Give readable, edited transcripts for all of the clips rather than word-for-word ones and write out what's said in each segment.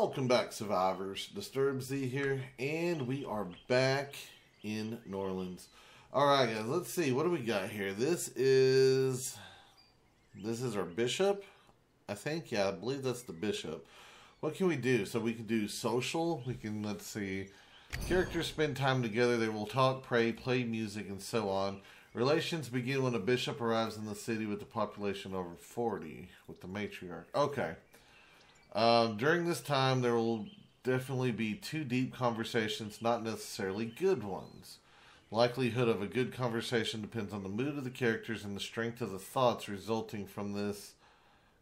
Welcome back, survivors. Disturb Z here, and we are back in Norland. Alright guys, let's see, what do we got here? This is our bishop, I think. Yeah, I believe that's the bishop. What can we do? So we can do social, we can, let's see, characters spend time together, they will talk, pray, play music, and so on. Relations begin when a bishop arrives in the city with the population over 40, with the matriarch. Okay. During this time, there will definitely be two deep conversations, not necessarily good ones. Likelihood of a good conversation depends on the mood of the characters, and the strength of the thoughts resulting from this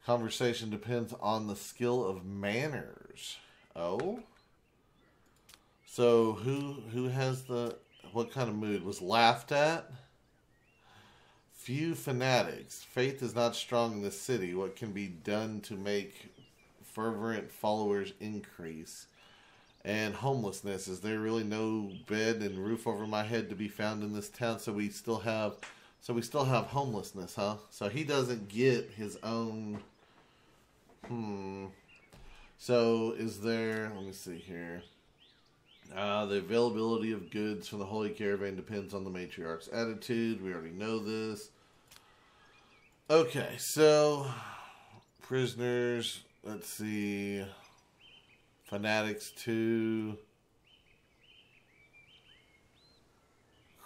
conversation depends on the skill of manners. Oh? So, who has the... What kind of mood? Was laughed at? Few fanatics. Faith is not strong in this city. What can be done to make fervent followers increase? And homelessness. Is there really no bed and roof over my head to be found in this town? So we still have homelessness, huh? So he doesn't get his own. So is there, let me see here. The availability of goods from the Holy Caravan depends on the matriarch's attitude. We already know this. Okay, so prisoners. Let's see. Fanatics 2.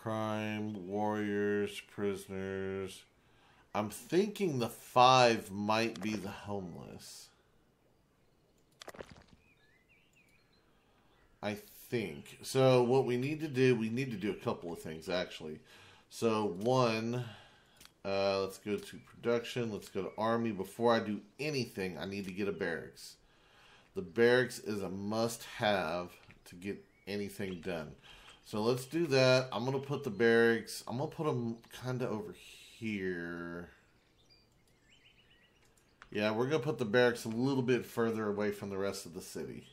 Crime, warriors, prisoners. I'm thinking the 5 might be the homeless. I think. So what we need to do a couple of things actually. So one... let's go to production. Let's go to army. Before I do anything, I need to get a barracks. The barracks is a must-have to get anything done. So let's do that. I'm going to put the barracks. I'm going to put them kind of over here. Yeah, we're going to put the barracks a little bit further away from the rest of the city.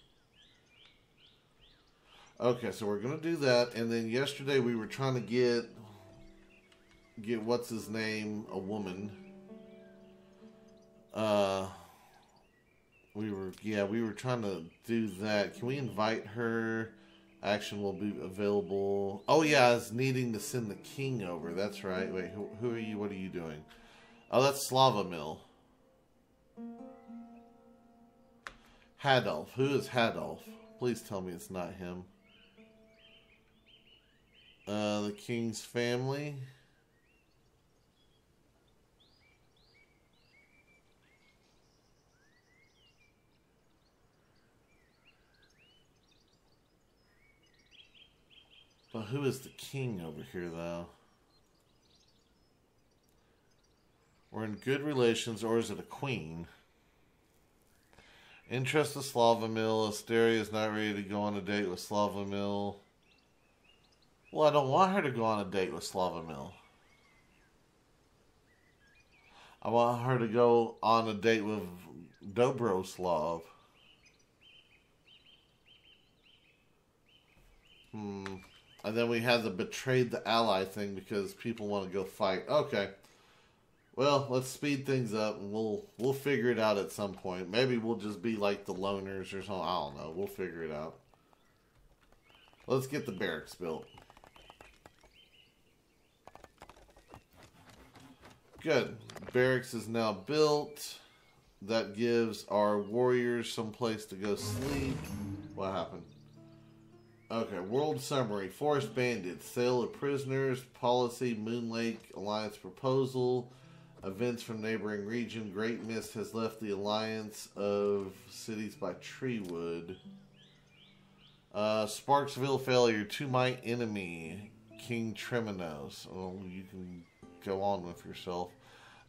Okay, so we're going to do that. And then yesterday we were trying to get what's his name, a woman. We were trying to do that. Can we invite her? Action will be available. Oh yeah, I was needing to send the king over. That's right. Wait, who are you? What are you doing? Oh, that's Slavomil. Hadolf. Who is Hadolf? Please tell me it's not him. The king's family. But who is the king over here, though? We're in good relations, or is it a queen? Interest of Slavomil. Asteria is not ready to go on a date with Slavomil. Well, I don't want her to go on a date with Slavomil. I want her to go on a date with Dobroslav. And then we have the betrayed the ally thing because people want to go fight. Okay. Well, let's speed things up and we'll figure it out at some point. Maybe we'll just be like the loners or something. I don't know. We'll figure it out. Let's get the barracks built. Good. Barracks is now built. That gives our warriors some place to go sleep. What happened? Okay, world summary. Forest bandits, sale of prisoners, policy, Moon Lake alliance proposal, events from neighboring region. Great Mist has left the alliance of cities by Treewood. Sparksville failure to my enemy, King Tremenos. Oh, you can go on with yourself.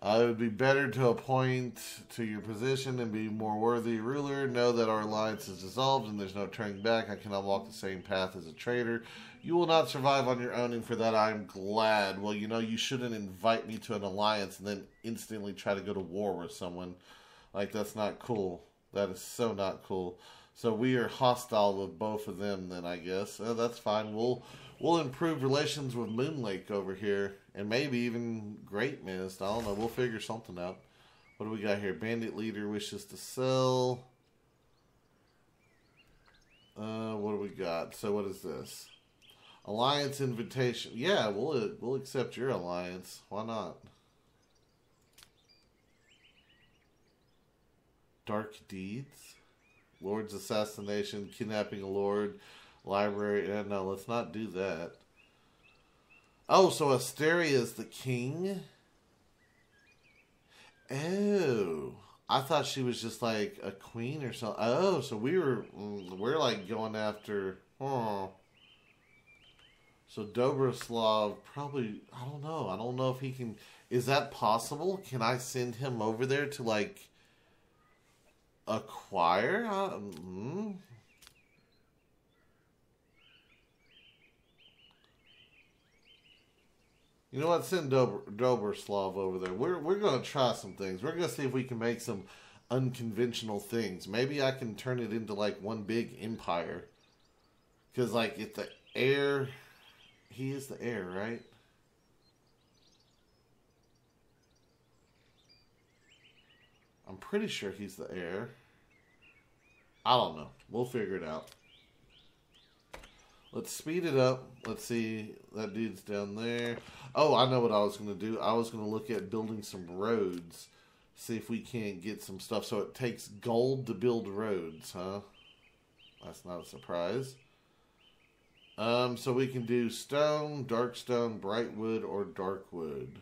It would be better to appoint to your position and be more worthy ruler. Know that our alliance is dissolved and there's no turning back. I cannot walk the same path as a traitor. You will not survive on your own, and for that I am glad. Well, you know, you shouldn't invite me to an alliance and then instantly try to go to war with someone. Like, that's not cool. That is so not cool. So we are hostile with both of them then, I guess. Oh, that's fine. We'll improve relations with Moon Lake over here. And maybe even Great Mist. I don't know. We'll figure something out. What do we got here? Bandit leader wishes to sell. we got. So what is this? Alliance invitation. Yeah, we'll accept your alliance. Why not? Dark deeds, Lord's assassination, kidnapping a lord, library. Yeah, no, let's not do that. Oh, so Asteria is the king. Oh, I thought she was just like a queen or something. Oh, so we're like going after. Oh. So Dobroslav probably. I don't know. I don't know if he can. Is that possible? Can I send him over there to like acquire? You know what? Send Dobroslav over there. We're going to try some things. We're going to see if we can make some unconventional things. Maybe I can turn it into like one big empire. Because like if the heir, he is the heir, right? I'm pretty sure he's the heir. I don't know. We'll figure it out. Let's speed it up. Let's see. That dude's down there. Oh, I know what I was going to do. I was going to look at building some roads. See if we can't get some stuff. So it takes gold to build roads, huh? That's not a surprise. So we can do stone, dark stone, bright wood, or dark wood.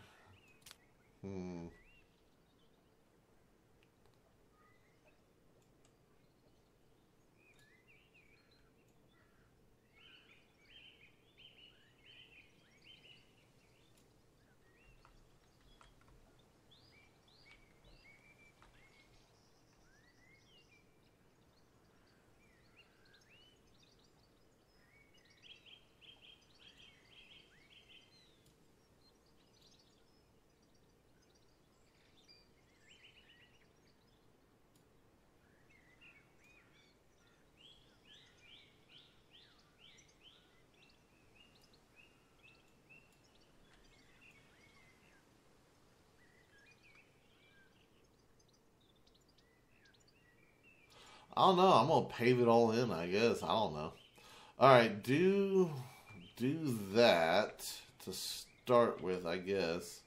I don't know. I'm going to pave it all in, I guess. I don't know. All right. Do that to start with, I guess.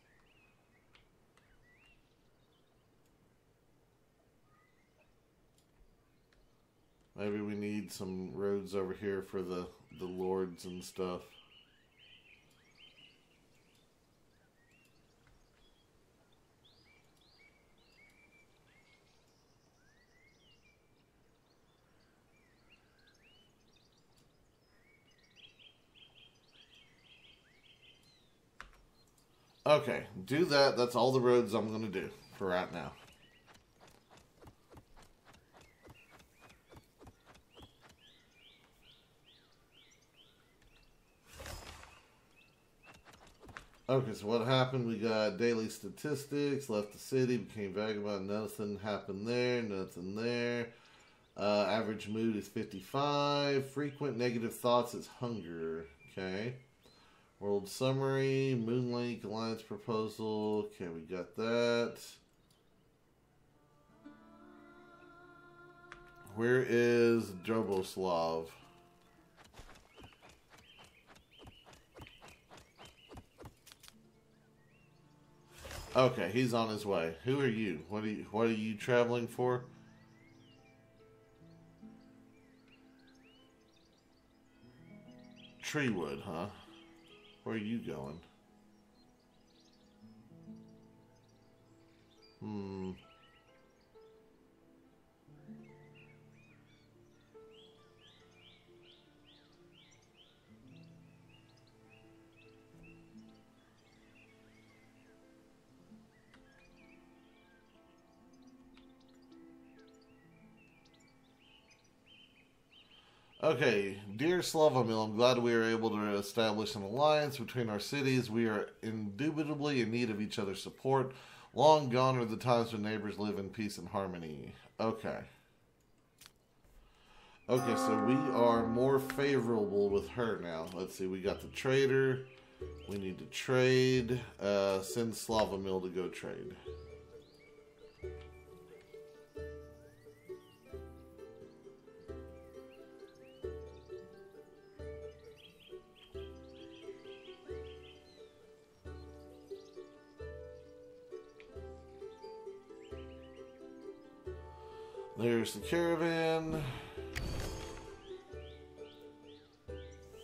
Maybe we need some roads over here for the lords and stuff. Okay, do that. That's all the roads I'm going to do for right now. Okay, so what happened? We got daily statistics, left the city, became vagabond, nothing happened there, nothing there. Average mood is 55. Frequent negative thoughts is hunger. Okay. World summary, Moon Lake, alliance proposal. Okay, we got that. Where is Joboslav? Okay, he's on his way. Who are you? What are you traveling for? Treewood, huh? Where are you going? Okay, dear Slavomil, I'm glad we are able to establish an alliance between our cities. We are indubitably in need of each other's support. Long gone are the times when neighbors live in peace and harmony. Okay. Okay, so we are more favorable with her now. Let's see, we got the trader. We need to trade. Send Slavomil to go trade. There's the caravan.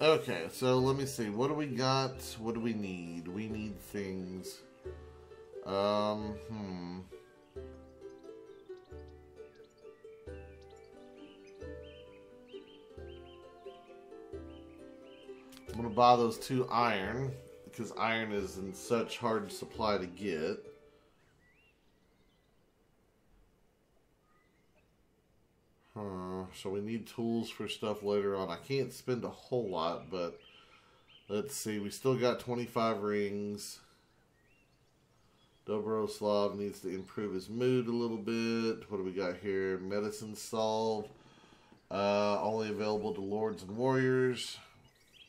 Okay, so let me see. What do we got? What do we need? We need things. I'm gonna buy those 2 iron, because iron is in such hard supply to get. So we need tools for stuff later on. I can't spend a whole lot, but let's see. We still got 25 rings. Dobroslav needs to improve his mood a little bit. What do we got here? Medicine solved. Only available to lords and warriors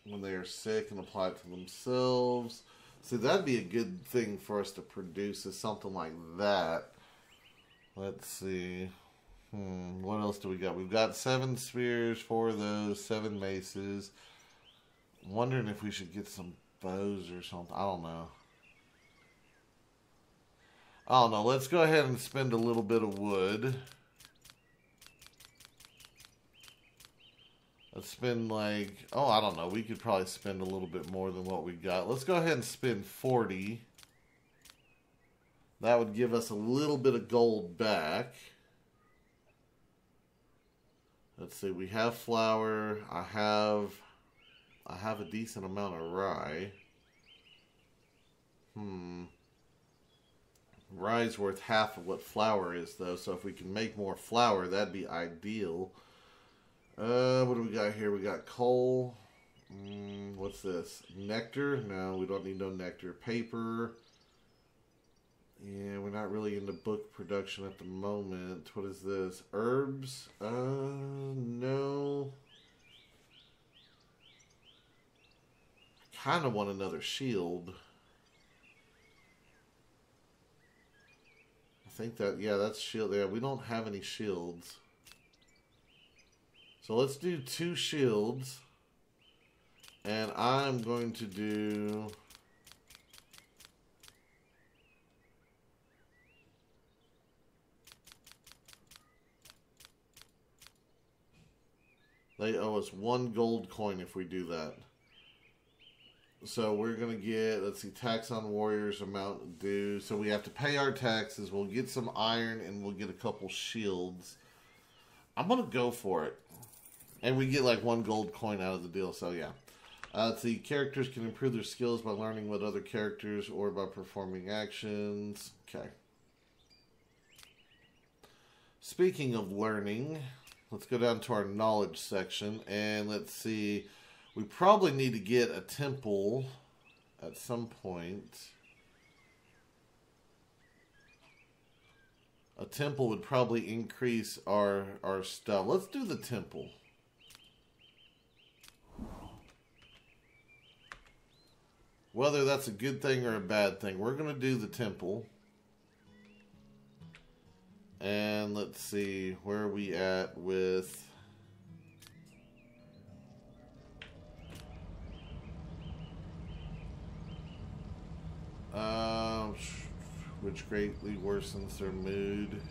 when they are sick, and apply it to themselves. So that'd be a good thing for us to produce, is something like that. Let's see. What else do we got? We've got 7 spears, 4 of those, 7 maces. I'm wondering if we should get some bows or something. I don't know. I don't know. Let's go ahead and spend a little bit of wood. Let's spend like, oh, I don't know. We could probably spend a little bit more than what we got. Let's go ahead and spend 40. That would give us a little bit of gold back. Let's see, we have flour, I have a decent amount of rye. Rye's worth half of what flour is, though, so if we can make more flour, that'd be ideal. What do we got here? We got coal. What's this? Nectar? No, we don't need no nectar. Paper. Yeah, we're not really into book production at the moment. What is this? Herbs? No. I kind of want another shield. I think that, yeah, that's shield. Yeah, we don't have any shields. So let's do 2 shields. And I'm going to do... They owe us 1 gold coin if we do that. So we're going to get, let's see, tax on warriors, amount due. So we have to pay our taxes. We'll get some iron and we'll get a couple shields. I'm going to go for it. And we get like 1 gold coin out of the deal. So yeah. Let's see, characters can improve their skills by learning with other characters or by performing actions. Okay. Speaking of learning... Let's go down to our knowledge section, and let's see. We probably need to get a temple at some point. A temple would probably increase our stuff. Let's do the temple. Whether that's a good thing or a bad thing, we're going to do the temple. And let's see, where are we at with... which greatly worsens their mood.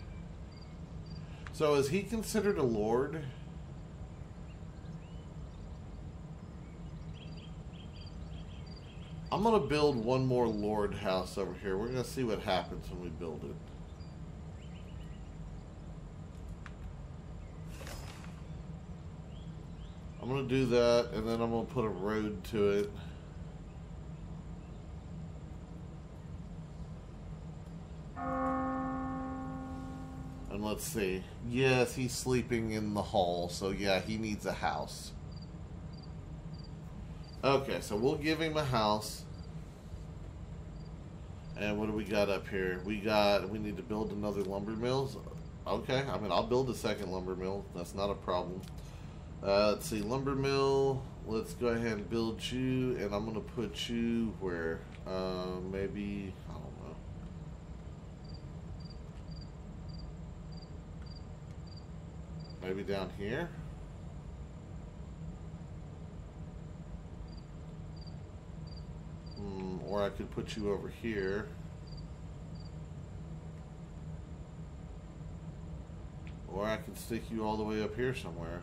So is he considered a lord? I'm going to build 1 more lord house over here. We're going to see what happens when we build it. I'm going to do that, and then I'm going to put a road to it. And let's see. Yes, he's sleeping in the hall, so yeah, he needs a house. Okay, so we'll give him a house. And what do we got up here? We need to build another lumber mill. Okay, I mean, I'll build a second lumber mill. That's not a problem. Let's see, lumber mill. Let's go ahead and build you, and I'm gonna put you where? Maybe, I don't know. Maybe down here. Or I could put you over here. Or I could stick you all the way up here somewhere.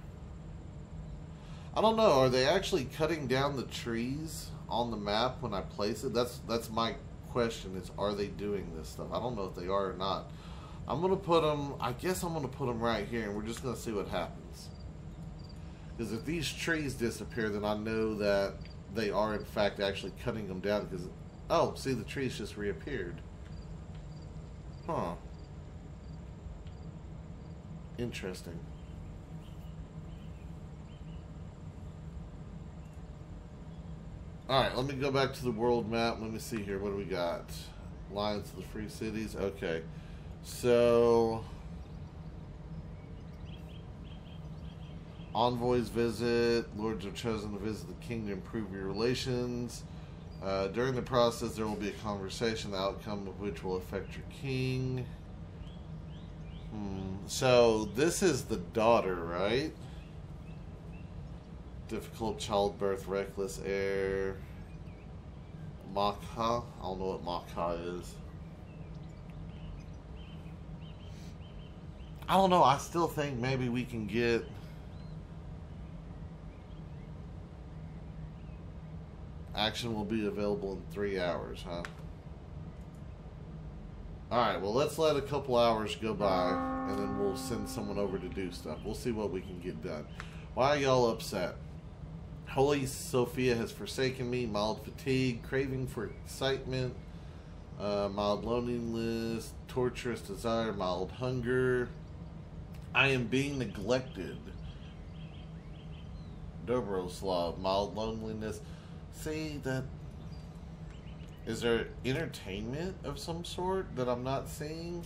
I don't know. Are they actually cutting down the trees on the map when I place it? That's my question, is are they doing this stuff? I don't know if they are or not. I'm going to put them, I guess I'm going to put them right here, and we're just going to see what happens. Because if these trees disappear, then I know that they are, in fact, actually cutting them down. Because, oh, see, the trees just reappeared. Huh. Interesting. Alright, let me go back to the world map. Let me see here. What do we got? Alliance of the Free Cities. Okay. So, envoys visit. Lords are chosen to visit the king to improve your relations. During the process, there will be a conversation, the outcome of which will affect your king. So, this is the daughter, right? Difficult childbirth, reckless heir. Makha? I don't know what Makha is. I don't know. I still think maybe we can get... Action will be available in 3 hours, huh? Alright, well, let's let a couple hours go by, and then we'll send someone over to do stuff. We'll see what we can get done. Why are y'all upset? Holy Sophia has forsaken me. Mild fatigue, craving for excitement, mild loneliness, torturous desire, mild hunger. I am being neglected. Dobroslav, mild loneliness. See, that is there entertainment of some sort that I'm not seeing?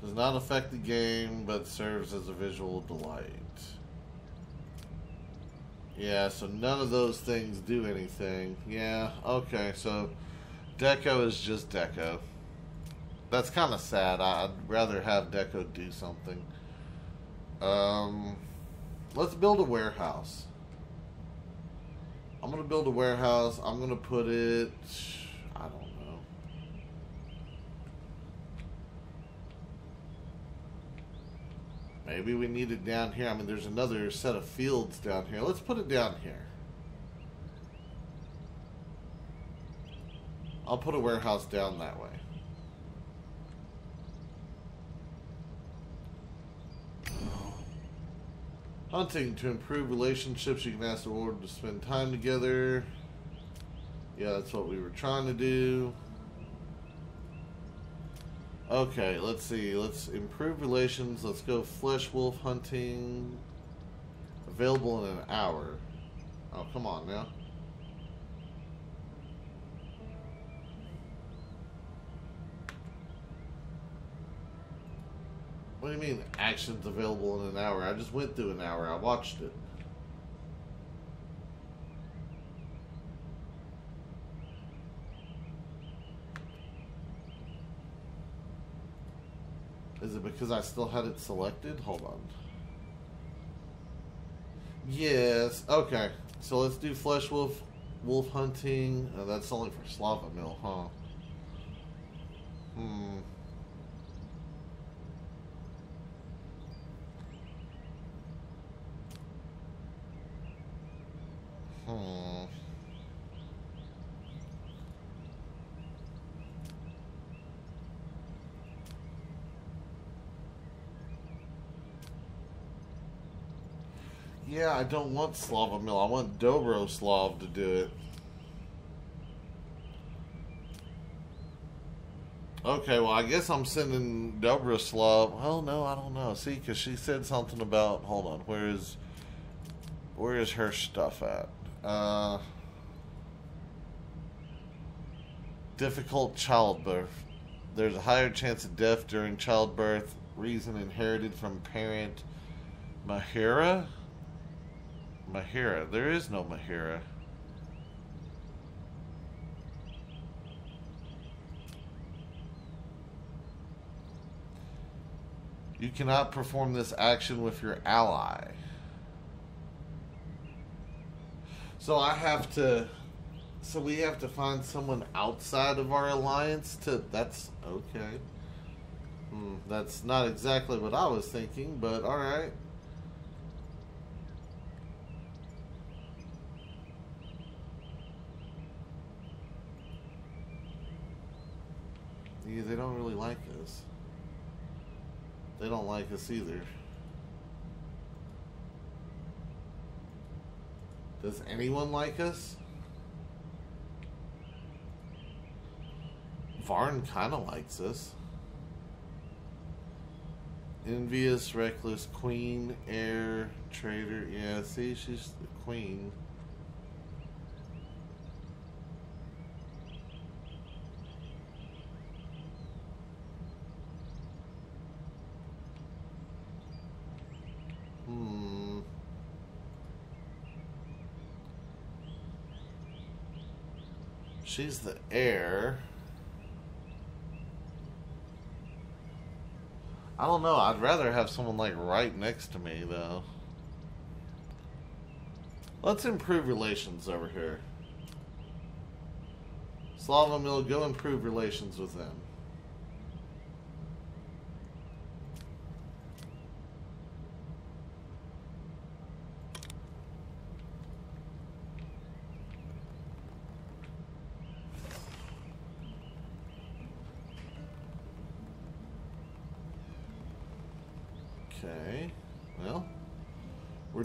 Does not affect the game, but serves as a visual delight. Yeah, so none of those things do anything. Yeah, okay, so Deco is just Deco. That's kind of sad. I'd rather have Deco do something. Let's build a warehouse. I'm going to build a warehouse. I'm going to put it... I don't know. Maybe we need it down here. I mean, there's another set of fields down here. Let's put it down here. I'll put a warehouse down that way. Hunting. To improve relationships, you can ask the Lord to spend time together. Yeah, that's what we were trying to do. Okay, let's see. Let's improve relations. Let's go flesh wolf hunting. Available in an hour. Oh, come on now. What do you mean actions available in an hour? I just went through an hour. I watched it. Is it because I still had it selected? Hold on. Yes. Okay. So let's do flesh wolf, wolf hunting. That's only for Slavomil, huh? Yeah, I don't want Slavomil. I want Dobroslav to do it. Okay, well, I guess I'm sending Dobroslav. Well, no, I don't know. See, because she said something about... Hold on. Where is her stuff at? Difficult childbirth. There's a higher chance of death during childbirth. Reason inherited from parent Mahira? Mahira. There is no Mahira. You cannot perform this action with your ally. So I have to So we have to find someone outside of our alliance to... That's okay. That's not exactly what I was thinking, but alright. Yeah, they don't really like us. They don't like us either. Does anyone like us? Varn kind of likes us. Envious, reckless, queen, heir, traitor. Yeah, see, she's the queen. She's the heir. I don't know. I'd rather have someone like right next to me though. Let's improve relations over here. Slavomil, go improve relations with them.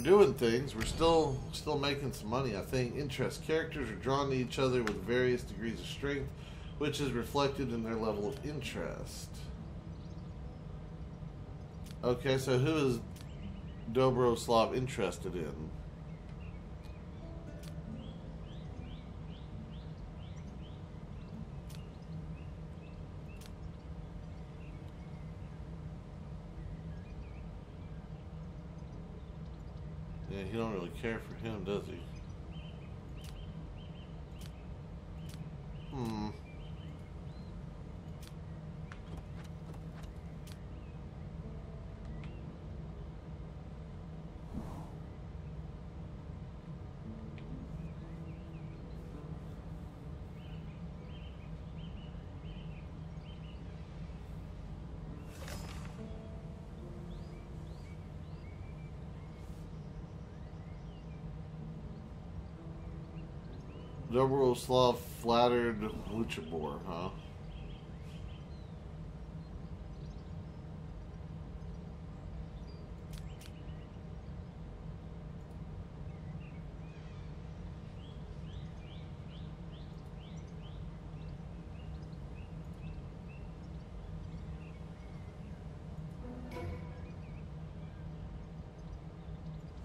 Doing things. We're still making some money, I think. Interest. Characters are drawn to each other with various degrees of strength, which is reflected in their level of interest. Okay, so who is Dobroslav interested in? You don't really care for him, does he? Dobroslav flattered Luchabor, huh?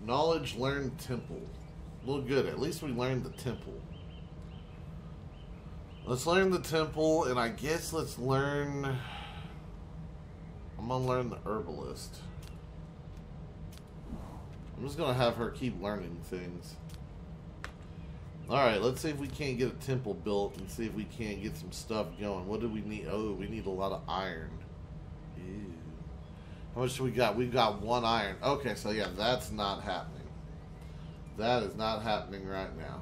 Knowledge learned temple. Well, good. At least we learned the temple. Let's learn the temple, and I guess let's learn... I'm gonna learn the herbalist. I'm just gonna have her keep learning things. Alright, let's see if we can't get a temple built and see if we can't get some stuff going. What do we need? Oh, we need a lot of iron. Ew. How much do we got? We've got 1 iron. Okay, so yeah, that's not happening. That is not happening right now.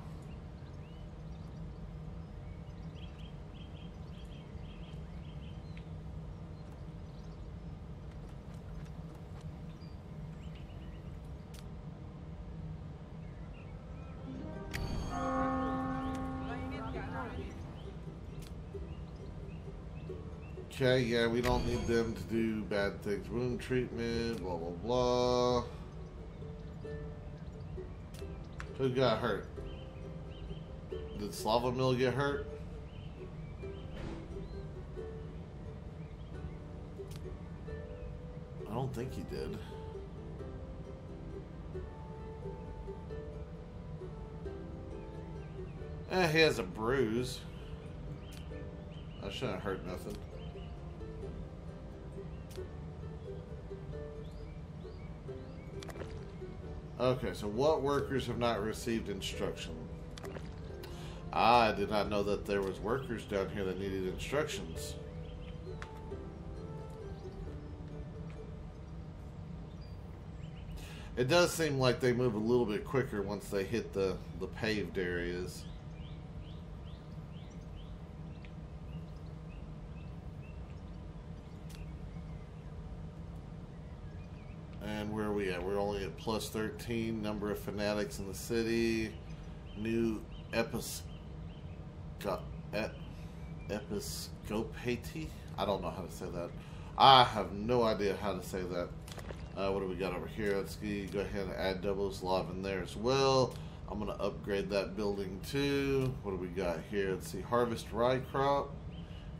Okay, yeah, we don't need them to do bad things. Wound treatment, blah, blah, blah. Who got hurt? Did Slavomil get hurt? I don't think he did. Eh, he has a bruise. I shouldn't have hurt nothing. Okay, so what workers have not received instruction? I did not know that there was workers down here that needed instructions. It does seem like they move a little bit quicker once they hit the paved areas. And where are we at? We're only at plus 13. Number of fanatics in the city. New Episcopate? I don't know how to say that. I have no idea how to say that. What do we got over here? Let's go ahead and add Dobroslav in there as well. I'm going to upgrade that building too. What do we got here? Let's see. Harvest rye crop.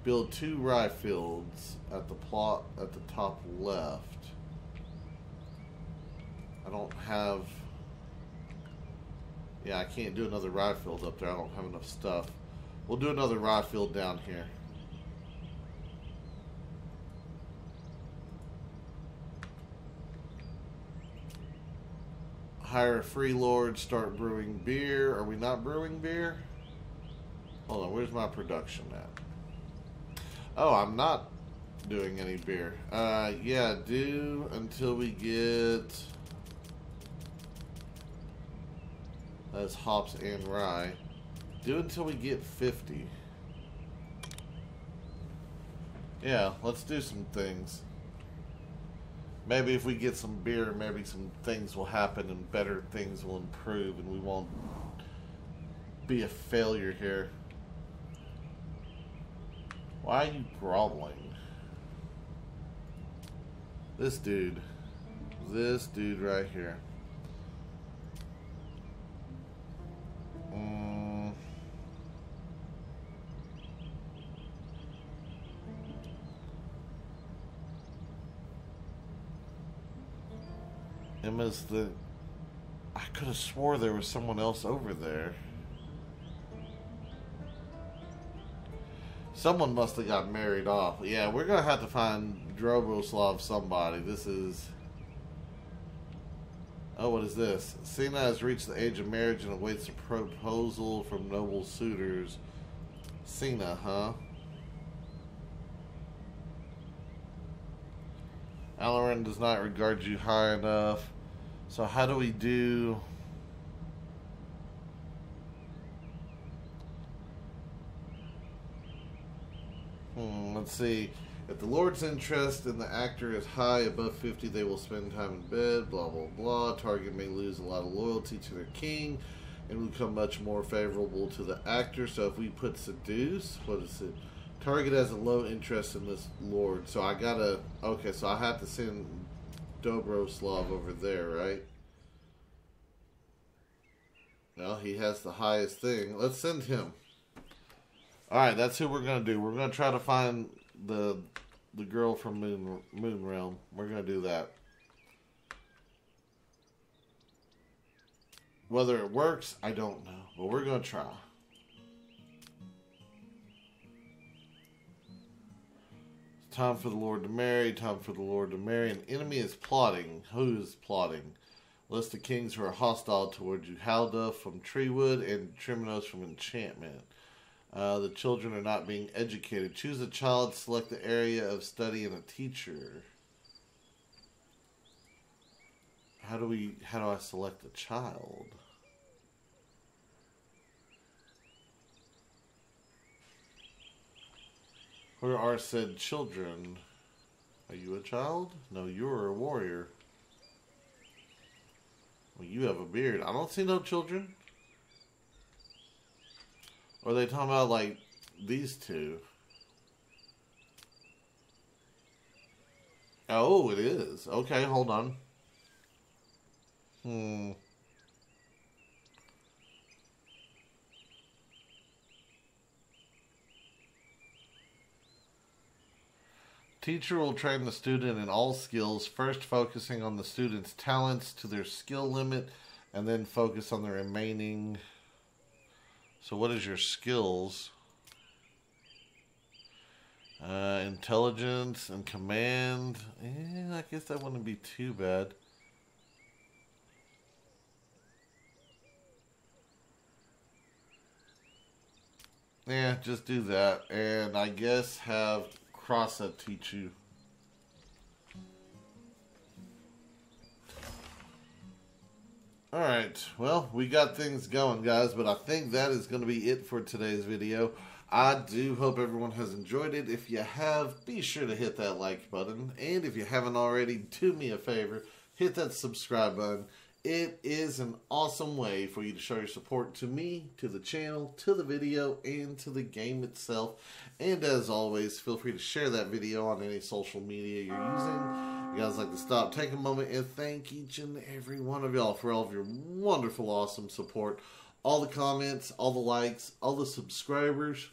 Build 2 rye fields at the plot at the top left. I don't have... Yeah, I can't do another rye field up there. I don't have enough stuff. We'll do another rye field down here. Hire a free lord, start brewing beer. Are we not brewing beer? Hold on, where's my production at? Oh, I'm not doing any beer. Yeah, do until we get... That's hops and rye. Do until we get 50. Yeah, let's do some things. Maybe if we get some beer, maybe some things will happen and better things will improve and we won't be a failure here. Why are you groveling? This dude right here. Emma's the... I could have swore there was someone else over there. Someone must have got married off. Yeah, we're going to have to find Droboslav somebody. This is... Oh, what is this? Sina has reached the age of marriage and awaits a proposal from noble suitors. Sina, huh? Aloran does not regard you high enough. So how do we do... Let's see. If the Lord's interest in the actor is high, above 50, they will spend time in bed, blah, blah, blah. Target may lose a lot of loyalty to their king and become much more favorable to the actor. So if we put seduce, what is it? Target has a low interest in this lord. So I gotta, okay, so I have to send Dobroslav over there, right? Well, he has the highest thing. Let's send him. All right, that's who we're going to do. We're going to try to find... The girl from Moon Realm. We're gonna do that. Whether it works, I don't know, but we're gonna try. It's time for the Lord to marry. Time for the Lord to marry. An enemy is plotting. Who is plotting? List of kings who are hostile toward you. Halda from Treewood and Tremenos from Enchantment. The children are not being educated. Choose a child, select the area of study, and a teacher. How do I select a child? Where are said children? Are you a child? No, you're a warrior. Well, you have a beard. I don't see no children. Or are they talking about, like, these two? Oh, it is. Okay, hold on. Teacher will train the student in all skills, first focusing on the student's talents to their skill limit, and then focus on the remaining... So what is your skills? Intelligence and command. I guess that wouldn't be too bad. Yeah, just do that. And I guess have Krasa teach you. All right, well, we got things going, guys, but I think that is going to be it for today's video. I do hope everyone has enjoyed it. If you have, be sure to hit that like button. And if you haven't already, do me a favor, hit that subscribe button. It is an awesome way for you to show your support to me, to the channel, to the video, and to the game itself. And as always, feel free to share that video on any social media you're using. You guys like to stop, take a moment, and thank each and every one of y'all for all of your wonderful, awesome support. All the comments, all the likes, all the subscribers,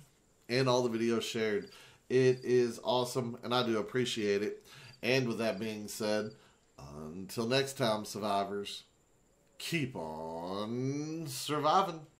and all the videos shared. It is awesome, and I do appreciate it. And with that being said, until next time, survivors, keep on surviving.